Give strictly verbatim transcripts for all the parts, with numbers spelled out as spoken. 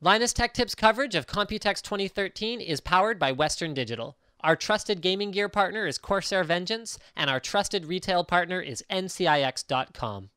Linus Tech Tips coverage of Computex twenty thirteen is powered by Western Digital. Our trusted gaming gear partner is Corsair Vengeance, and our trusted retail partner is N C I X dot com.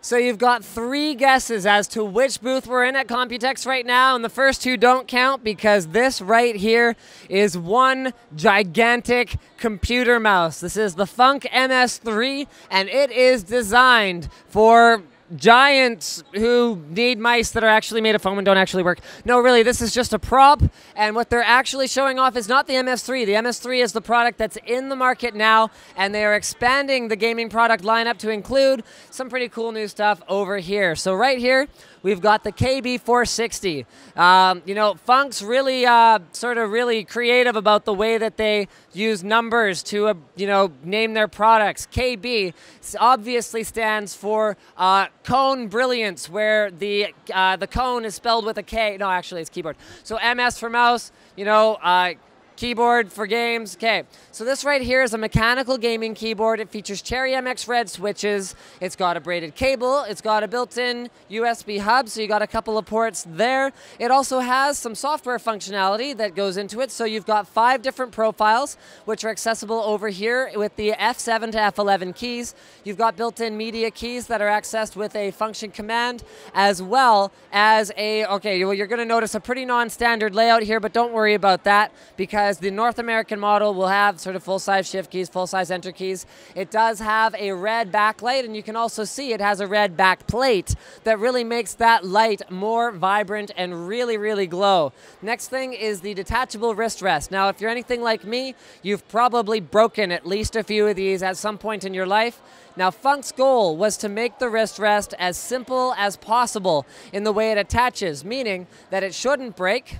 So you've got three guesses as to which booth we're in at Computex right now, and the first two don't count because this right here is one gigantic computer mouse. This is the Func M S three, and it is designed for giants who need mice that are actually made of foam and don't actually work. No, really, this is just a prop, and what they're actually showing off is not the M S three. The M S three is the product that's in the market now, and they are expanding the gaming product lineup to include some pretty cool new stuff over here. So right here, we've got the K B four sixty. Um, you know, Func's really uh, sort of really creative about the way that they use numbers to, uh, you know, name their products. K B obviously stands for uh, cone brilliance, where the uh, the cone is spelled with a K. No, actually, it's keyboard. So M S for mouse, you know, uh, keyboard for games. Okay, so this right here is a mechanical gaming keyboard. It features Cherry M X Red switches. It's got a braided cable. It's got a built-in U S B hub, so you got a couple of ports there. It also has some software functionality that goes into it. So you've got five different profiles, which are accessible over here with the F seven to F eleven keys. You've got built-in media keys that are accessed with a function command, as well as a, okay, well, you're gonna notice a pretty non-standard layout here, but don't worry about that, because the North American model will have sort of full-size shift keys, full-size enter keys. It does have a red backlight, and you can also see it has a red backplate that really makes that light more vibrant and really, really glow. Next thing is the detachable wrist rest. Now, if you're anything like me, you've probably broken at least a few of these at some point in your life. Now, Func's goal was to make the wrist rest as simple as possible in the way it attaches, meaning that it shouldn't break.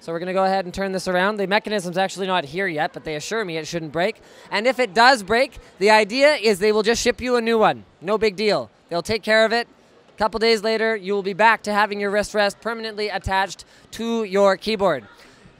So we're going to go ahead and turn this around. The mechanism's actually not here yet, but they assure me it shouldn't break. And if it does break, the idea is they will just ship you a new one. No big deal. They'll take care of it. A couple days later, you will be back to having your wrist rest permanently attached to your keyboard.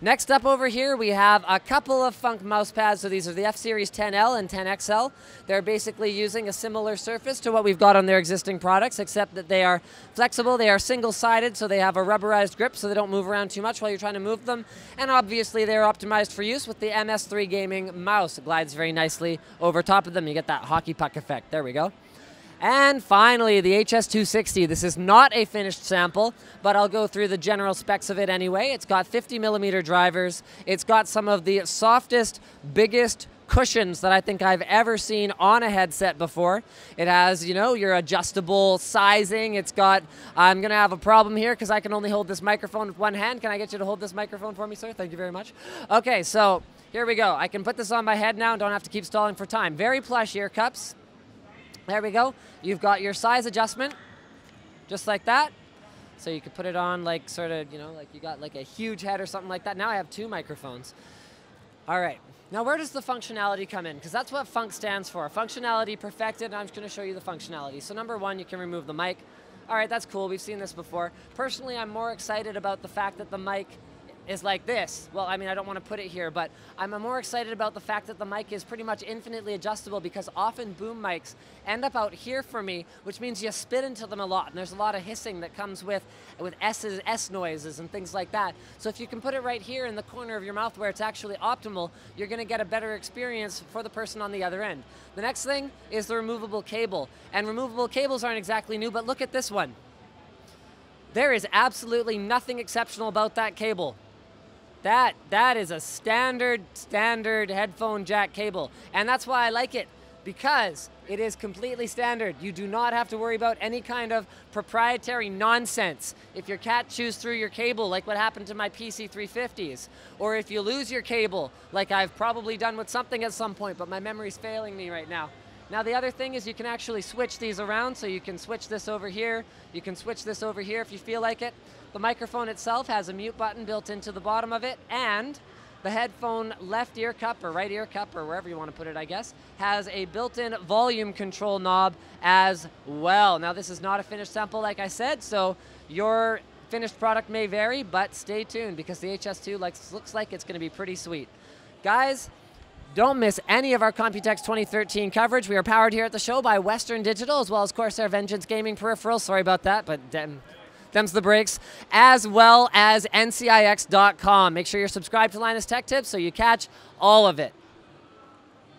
Next up over here, we have a couple of Func mouse pads. So these are the F Series ten L and ten X L. They're basically using a similar surface to what we've got on their existing products, except that they are flexible, they are single-sided, so they have a rubberized grip so they don't move around too much while you're trying to move them. And obviously, they're optimized for use with the M S three gaming mouse. It glides very nicely over top of them. You get that hockey puck effect. There we go. And finally, the H S two sixty. This is not a finished sample, but I'll go through the general specs of it anyway. It's got fifty millimeter drivers. It's got some of the softest, biggest cushions that I think I've ever seen on a headset before. It has, you know, your adjustable sizing. It's got, I'm going to have a problem here because I can only hold this microphone with one hand. Can I get you to hold this microphone for me, sir? Thank you very much. Okay, so here we go. I can put this on my head now and don't have to keep stalling for time. Very plush ear cups. There we go. You've got your size adjustment, just like that. So you could put it on like sort of, you know, like you got like a huge head or something like that. Now I have two microphones. All right. Now where does the functionality come in? Because that's what Func stands for. Functionality perfected, and I'm just going to show you the functionality. So number one, you can remove the mic. All right, that's cool. We've seen this before. Personally, I'm more excited about the fact that the mic is like this. Well, I mean, I don't want to put it here, but I'm more excited about the fact that the mic is pretty much infinitely adjustable, because often boom mics end up out here for me, which means you spit into them a lot, and there's a lot of hissing that comes with with S's, S noises and things like that. So if you can put it right here in the corner of your mouth where it's actually optimal, you're going to get a better experience for the person on the other end. The next thing is the removable cable, and removable cables aren't exactly new, but look at this one. There is absolutely nothing exceptional about that cable. That, that is a standard, standard headphone jack cable. And that's why I like it, because it is completely standard. You do not have to worry about any kind of proprietary nonsense. If your cat chews through your cable, like what happened to my P C three fifties, or if you lose your cable, like I've probably done with something at some point, but my memory's failing me right now. Now the other thing is you can actually switch these around, so you can switch this over here, you can switch this over here if you feel like it. The microphone itself has a mute button built into the bottom of it, and the headphone left ear cup or right ear cup or wherever you want to put it, I guess, has a built-in volume control knob as well. Now this is not a finished sample like I said, so your finished product may vary, but stay tuned because the H S two looks, looks like it's going to be pretty sweet. Guys, don't miss any of our Computex twenty thirteen coverage. We are powered here at the show by Western Digital as well as Corsair Vengeance Gaming Peripherals. Sorry about that, but um, them's the breaks, as well as N C I X dot com. Make sure you're subscribed to Linus Tech Tips so you catch all of it.